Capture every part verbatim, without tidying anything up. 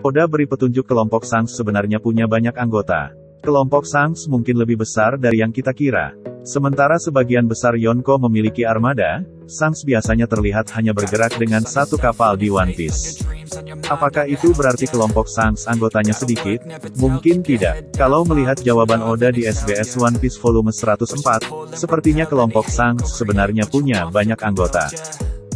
Oda beri petunjuk kelompok Shanks sebenarnya punya banyak anggota. Kelompok Shanks mungkin lebih besar dari yang kita kira. Sementara sebagian besar Yonko memiliki armada, Shanks biasanya terlihat hanya bergerak dengan satu kapal di One Piece. Apakah itu berarti kelompok Shanks anggotanya sedikit? Mungkin tidak. Kalau melihat jawaban Oda di S B S One Piece volume seratus empat, sepertinya kelompok Shanks sebenarnya punya banyak anggota.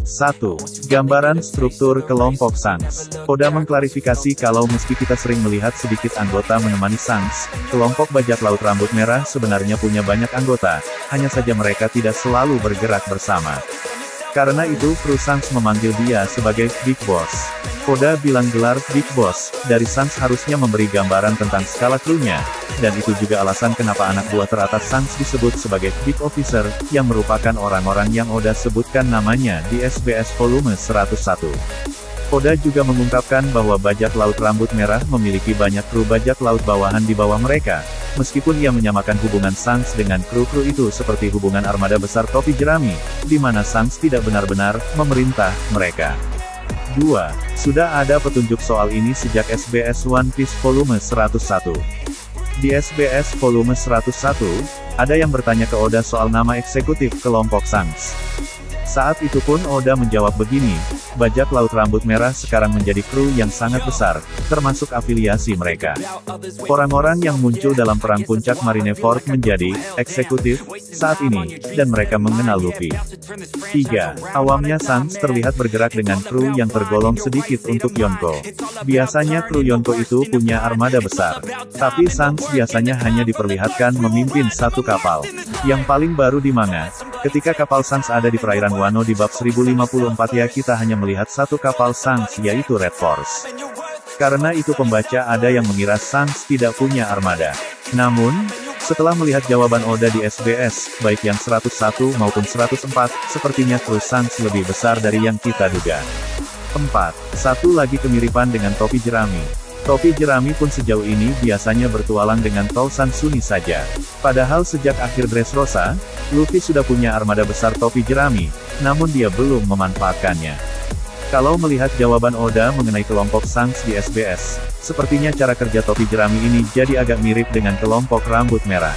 satu. Gambaran struktur kelompok Shanks. Oda mengklarifikasi kalau meski kita sering melihat sedikit anggota menemani Shanks, kelompok bajak laut Rambut Merah sebenarnya punya banyak anggota, hanya saja mereka tidak selalu bergerak bersama. Karena itu, kru Shanks memanggil dia sebagai Big Boss. Oda bilang gelar Big Boss dari Shanks harusnya memberi gambaran tentang skala krunya, dan itu juga alasan kenapa anak buah teratas Shanks disebut sebagai Big Officer, yang merupakan orang-orang yang Oda sebutkan namanya di S B S volume seratus satu. Oda juga mengungkapkan bahwa bajak laut Rambut Merah memiliki banyak kru bajak laut bawahan di bawah mereka, meskipun ia menyamakan hubungan Shanks dengan kru-kru itu seperti hubungan armada besar Topi Jerami, di mana Shanks tidak benar-benar memerintah mereka. dua. Sudah ada petunjuk soal ini sejak S B S One Piece volume seratus satu. Di S B S volume seratus satu, ada yang bertanya ke Oda soal nama eksekutif kelompok Shanks. Saat itu pun Oda menjawab begini, bajak laut Rambut Merah sekarang menjadi kru yang sangat besar, termasuk afiliasi mereka. Orang-orang yang muncul dalam perang puncak Marineford menjadi eksekutif saat ini, dan mereka mengenal Luffy. tiga. Awamnya Shanks terlihat bergerak dengan kru yang tergolong sedikit untuk Yonko. Biasanya kru Yonko itu punya armada besar, tapi Shanks biasanya hanya diperlihatkan memimpin satu kapal. Yang paling baru di manga, ketika kapal Shanks ada di perairan Wano di bab seribu lima puluh empat ya kita hanya melihat satu kapal Shanks yaitu Red Force. Karena itu pembaca ada yang mengira Shanks tidak punya armada. Namun, setelah melihat jawaban Oda di S B S, baik yang seratus satu maupun seratus empat, sepertinya kru Shanks lebih besar dari yang kita duga. empat. Satu lagi kemiripan dengan Topi Jerami. Topi Jerami pun sejauh ini biasanya bertualang dengan Thousand Sunny saja. Padahal sejak akhir Dressrosa, Luffy sudah punya armada besar Topi Jerami, namun dia belum memanfaatkannya. Kalau melihat jawaban Oda mengenai kelompok Shanks di S B S, sepertinya cara kerja Topi Jerami ini jadi agak mirip dengan kelompok Rambut Merah.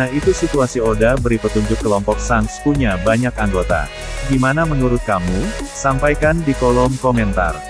Nah itu situasi Oda beri petunjuk kelompok Shanks punya banyak anggota. Gimana menurut kamu? Sampaikan di kolom komentar.